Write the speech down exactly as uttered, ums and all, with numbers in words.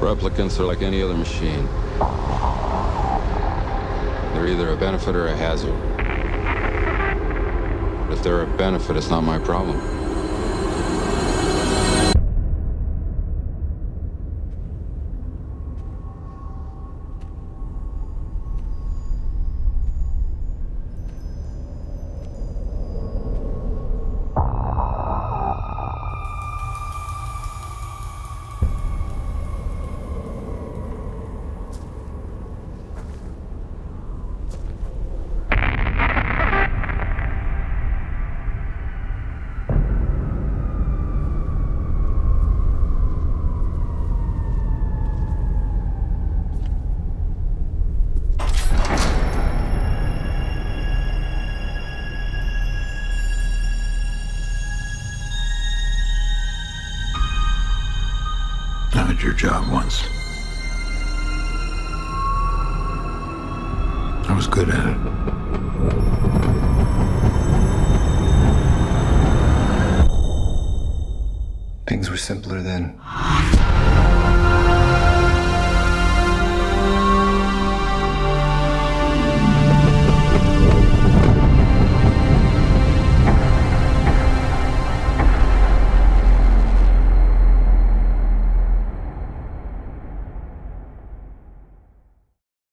Replicants are like any other machine. They're either a benefit or a hazard. But if they're a benefit, it's not my problem. Your job once. I was good at it. Things were simpler then.